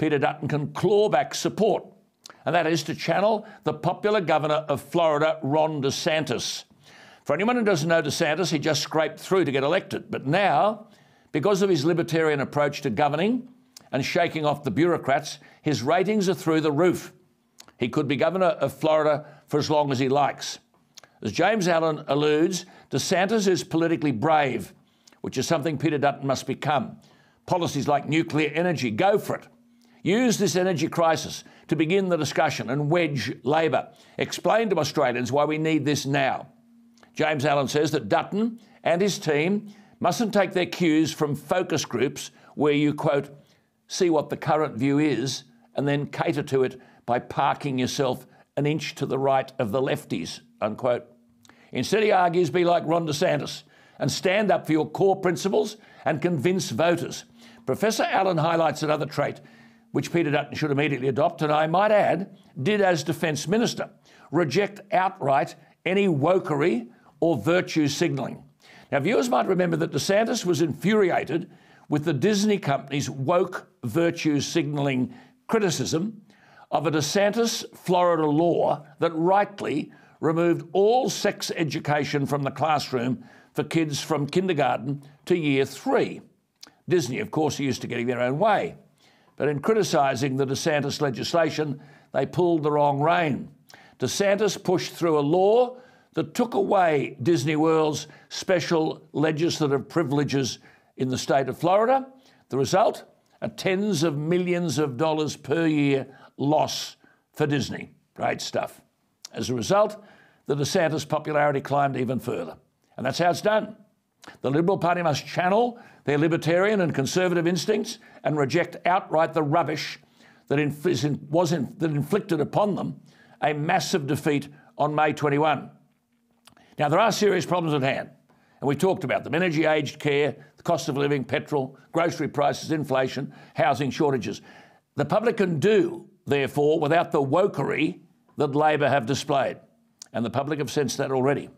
Peter Dutton can claw back support, and that is to channel the popular governor of Florida, Ron DeSantis. For anyone who doesn't know DeSantis, he just scraped through to get elected. But now, because of his libertarian approach to governing and shaking off the bureaucrats, his ratings are through the roof. He could be governor of Florida for as long as he likes. As James Allen alludes, DeSantis is politically brave, which is something Peter Dutton must become. Policies like nuclear energy, go for it. Use this energy crisis to begin the discussion and wedge Labor. Explain to Australians why we need this now. James Allen says that Dutton and his team mustn't take their cues from focus groups where you, quote, see what the current view is and then cater to it by parking yourself an inch to the right of the lefties, unquote. Instead, he argues, be like Ron DeSantis and stand up for your core principles and convince voters. Professor Allen highlights another trait which Peter Dutton should immediately adopt, and I might add, did as Defence Minister, reject outright any wokery or virtue signalling. Now, viewers might remember that DeSantis was infuriated with the Disney company's woke virtue signalling criticism of a DeSantis Florida law that rightly removed all sex education from the classroom for kids from kindergarten to year 3. Disney, of course, are used to getting their own way. But in criticising the DeSantis legislation, they pulled the wrong rein. DeSantis pushed through a law that took away Disney World's special legislative privileges in the state of Florida. The result, a tens of millions of dollars per year loss for Disney. Great stuff. As a result, the DeSantis popularity climbed even further. And that's how it's done. The Liberal Party must channel their libertarian and conservative instincts and reject outright the rubbish that inflicted upon them a massive defeat on May 21. Now, there are serious problems at hand, and we talked about them. Energy, aged care, the cost of living, petrol, grocery prices, inflation, housing shortages. The public can do, therefore, without the wokery that Labor have displayed, and the public have sensed that already.